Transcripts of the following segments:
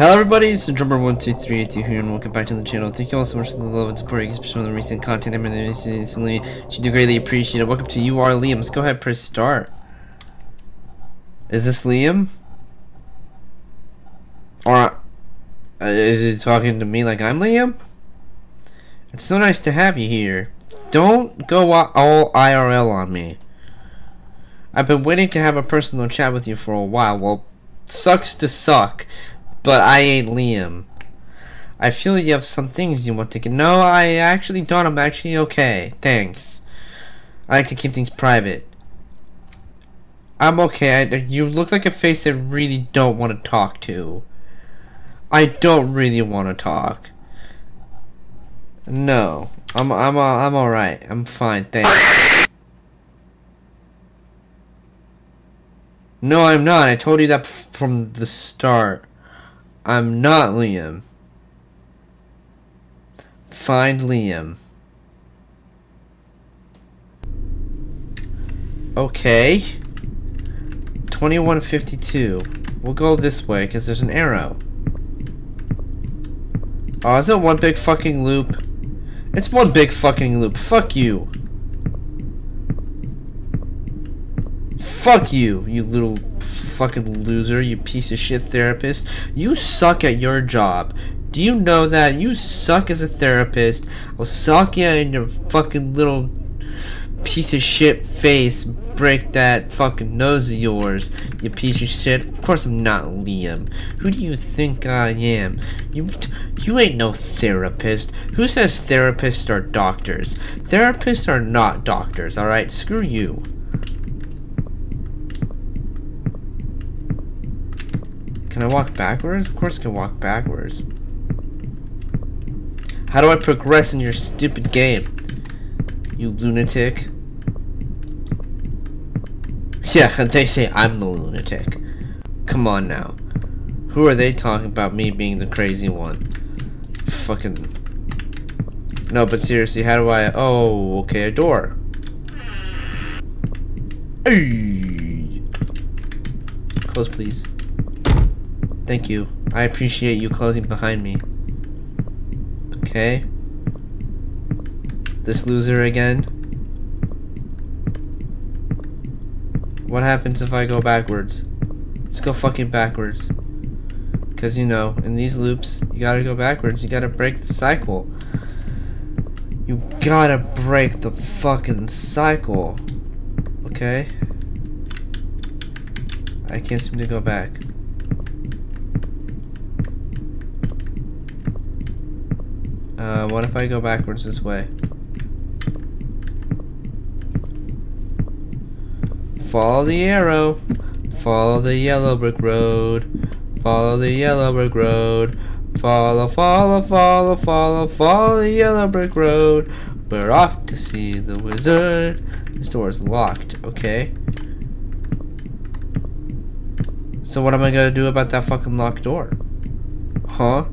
Hello everybody, it's Thedrummer12382 here, and welcome back to the channel. Thank you all so much for the love and support, especially on the recent content I've been releasing recently. You do greatly appreciate it. Welcome to You Are Liam. Let's go ahead and press start. Is this Liam? Or is he talking to me like I'm Liam? It's so nice to have you here. Don't go all IRL on me. I've been waiting to have a personal chat with you for a while. Well, sucks to suck, but I ain't Liam. I feel you have some things you want to get. No, I actually don't. I'm actually okay. Thanks. I like to keep things private. I'm okay. You look like a face I really don't want to talk to. I don't really want to talk. No, I'm all right. I'm fine. Thanks. No, I'm not. I told you that from the start. I'm not Liam. Find Liam. Okay. 2152. We'll go this way because there's an arrow. Oh, is it one big fucking loop? It's one big fucking loop. Fuck you. Fuck you, you little fucking loser, you piece of shit therapist. You suck at your job. Do you know that? You suck as a therapist. I'll suck you in your fucking little piece of shit face. Break that fucking nose of yours, you piece of shit. Of course I'm not Liam. Who do you think I am? You ain't no therapist. Who says therapists are doctors? Therapists are not doctors, alright? Screw you. Can I walk backwards? Of course I can walk backwards. How do I progress in your stupid game? You lunatic. Yeah, they say I'm the lunatic. Come on now. Who are they talking about me being the crazy one? Fucking... No, but seriously, how do I... Oh, okay, a door. Hey. Close, please. Thank you. I appreciate you closing behind me. Okay. This loser again. What happens if I go backwards? Let's go fucking backwards. Because, you know, in these loops, you gotta go backwards. You gotta break the cycle. You gotta break the fucking cycle. Okay. I can't seem to go back. What if I go backwards this way? Follow the arrow. Follow the yellow brick road. Follow the yellow brick road. Follow, follow, follow, follow, follow the yellow brick road. We're off to see the wizard. This door is locked, okay? So what am I gonna do about that fucking locked door? Huh?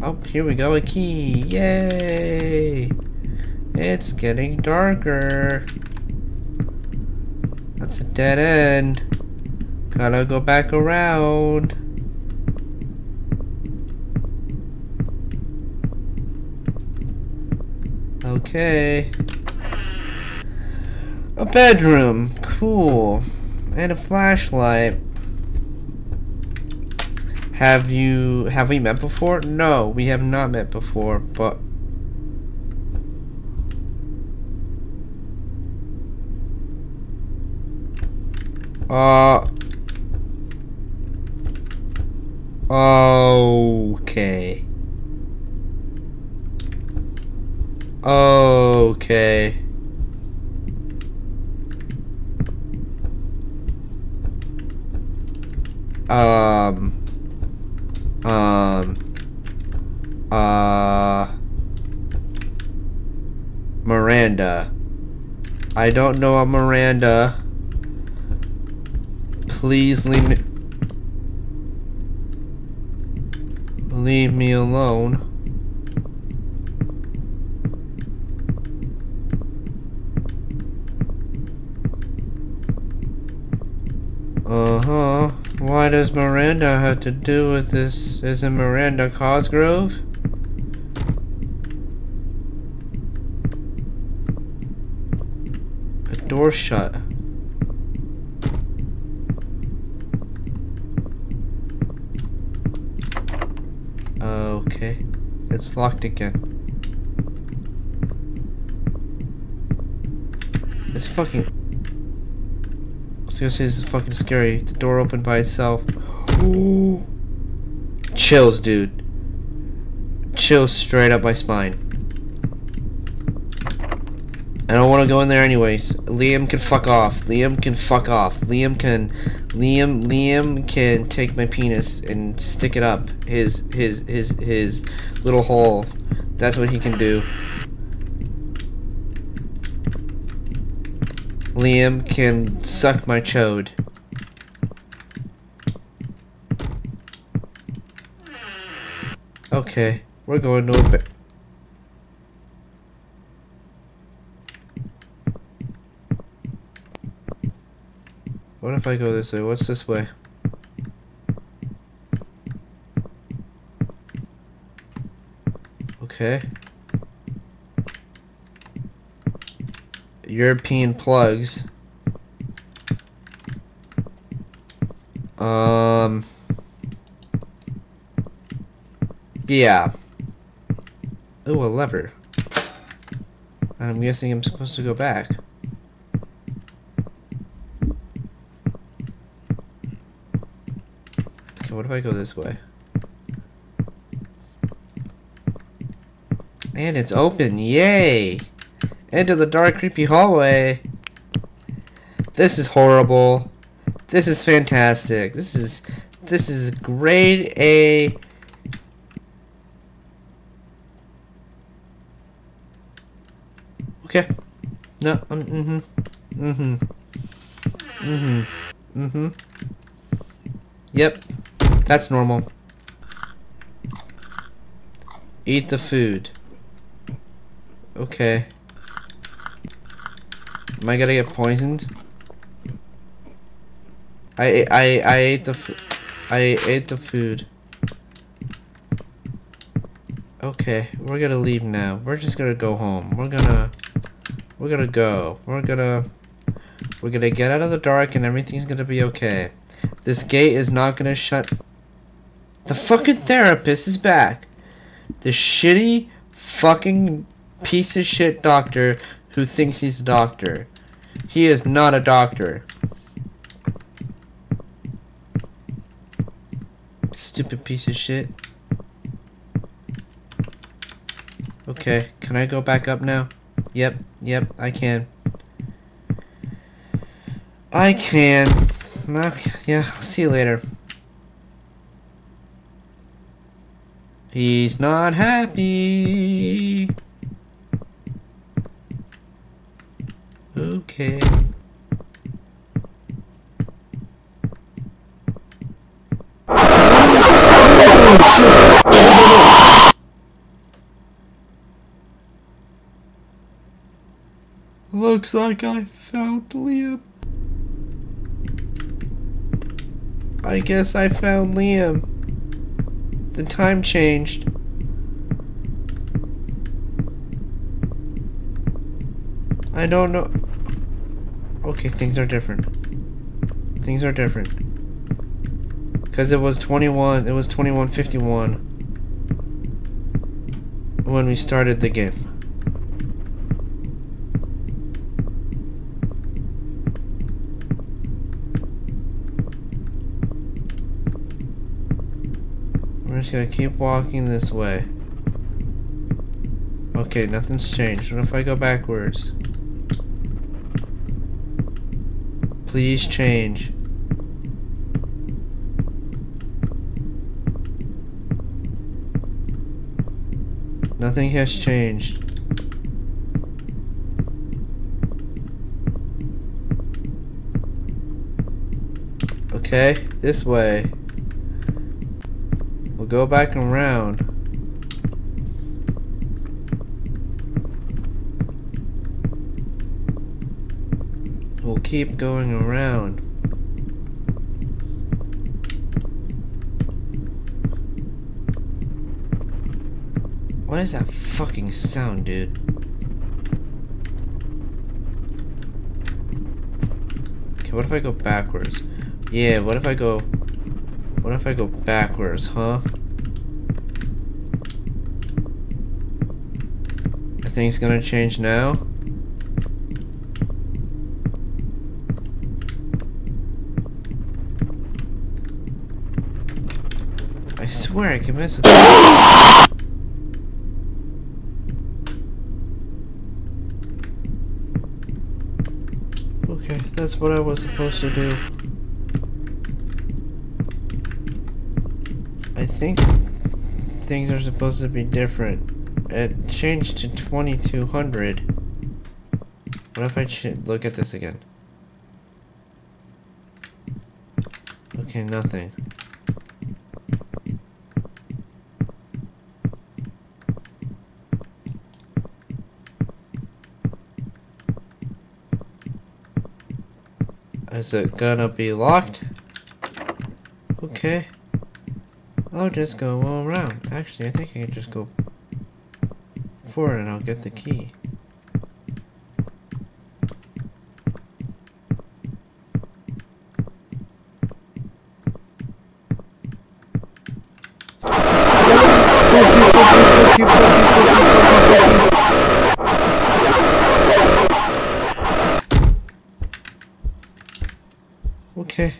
Oh, here we go, a key. Yay! It's getting darker. That's a dead end. Gotta go back around. Okay. A bedroom. Cool. And a flashlight. Have we met before? No, we have not met before, but okay. Okay. Miranda. I don't know a Miranda. Please leave me alone. Why Why does Miranda have to do with this? Isn't Miranda Cosgrove? The door shut. Okay. It's locked again. It's fucking... Seriously, this is fucking scary. The door opened by itself. Ooh. Chills, dude. Chills straight up my spine. I don't want to go in there anyways. Liam can fuck off. Liam can fuck off. Liam can take my penis and stick it up his little hole. That's what he can do. Liam can suck my chode. Okay, we're going to a bit. What if I go this way? What's this way? Okay. European plugs. Yeah. Ooh, a lever. I'm guessing I'm supposed to go back. Okay, what if I go this way? And it's open, yay! Into the dark, creepy hallway. This is horrible. This is fantastic. This is grade A. Okay. No. Yep. That's normal. Eat the food. Okay. Am I gonna get poisoned? I ate the food. Okay, we're gonna leave now. We're just gonna go home. We're gonna get out of the dark and everything's gonna be okay. This gate is not gonna shut. The fucking therapist is back. The shitty fucking piece of shit doctor who thinks he's a doctor. He is not a doctor. Stupid piece of shit. Okay, can I go back up now? Yep, I can. Okay, yeah, I'll see you later. He's not happy. Okay. Oh, looks like I found Liam. I guess I found Liam. The time changed. I don't know. Okay, things are different. Things are different. Cause it was 21:51 when we started the game. We're just gonna keep walking this way. Okay, nothing's changed. What if I go backwards? Please change. Nothing has changed. Okay, this way. We'll go back around. Keep going around. What is that fucking sound, dude? Okay, what if I go backwards? Yeah, what if I go backwards, huh? I think it's gonna change now. I swear I can mess with that. Okay, that's what I was supposed to do. I think things are supposed to be different. It changed to 2200. What if I look at this again? Okay, nothing. Is it gonna be locked? Okay. I'll just go all around. Actually, I think I can just go forward and I'll get the key. Okay.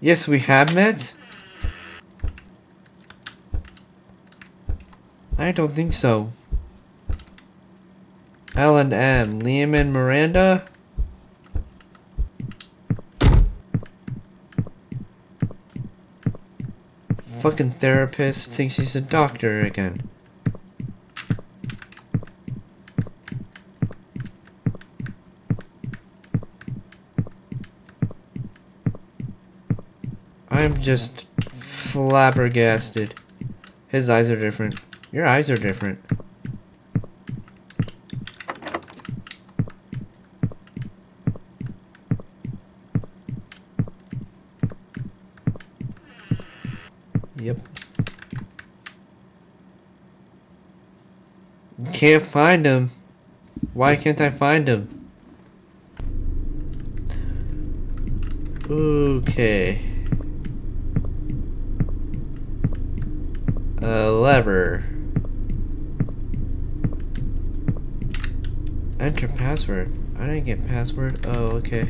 Yes, we have meds? I don't think so. L and M, Liam and Miranda? Fucking therapist thinks he's a doctor again. I'm just flabbergasted. His eyes are different. Your eyes are different. Yep. Can't find him. Why can't I find him? Okay. A lever. Enter password. I didn't get password. Oh, okay.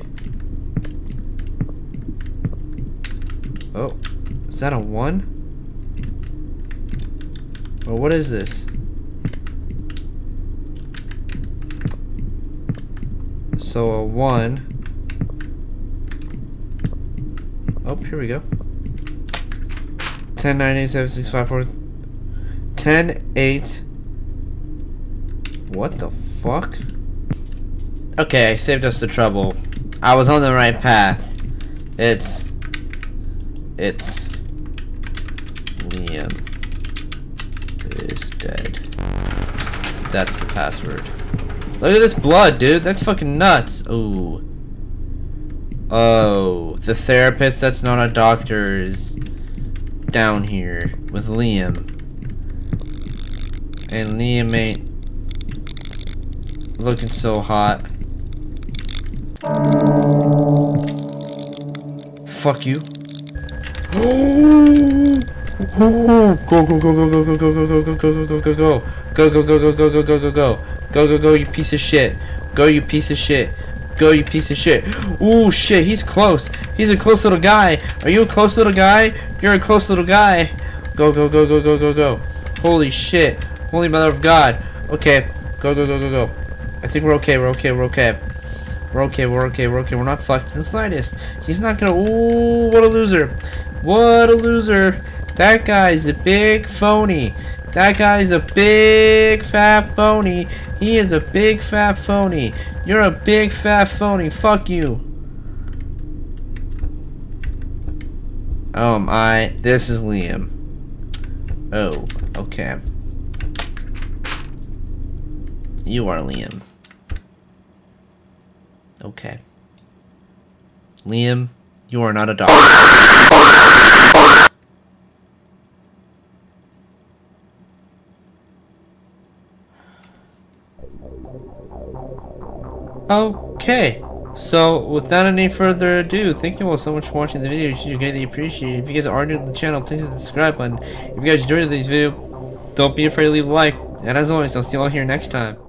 Oh, is that a 1? Or what is this? So a 1. Oh, here we go. 10, 9, 8, 7, 6, 5, 4. 10, 8. What the fuck? Okay, saved us the trouble. I was on the right path. It's Liam is dead. That's the password. Look at this blood, dude. That's fucking nuts. Ooh. Oh, the therapist that's not a doctor is down here with Liam. And Liam ain't looking so hot. Fuck you. Go, you piece of shit. Go, you piece of shit. Go, you piece of shit. Ooh, shit, he's close. He's a close little guy. Are you a close little guy? You're a close little guy. Go. Holy shit. Holy mother of God. Okay. Go. I think we're okay. We're okay. We're not fucked in the slightest. He's not gonna... Ooh, what a loser. What a loser. That guy's a big phony. That guy's a big fat phony. He is a big fat phony. You're a big fat phony. Fuck you. This is Liam. Oh, okay. You are Liam. Okay. Liam, you are not a doctor. Okay, so without any further ado, thank you all so much for watching the video. You greatly appreciate it. If you guys are new to the channel, please hit the subscribe button. If you guys enjoyed this video, don't be afraid to leave a like. And as always, I'll see you all here next time.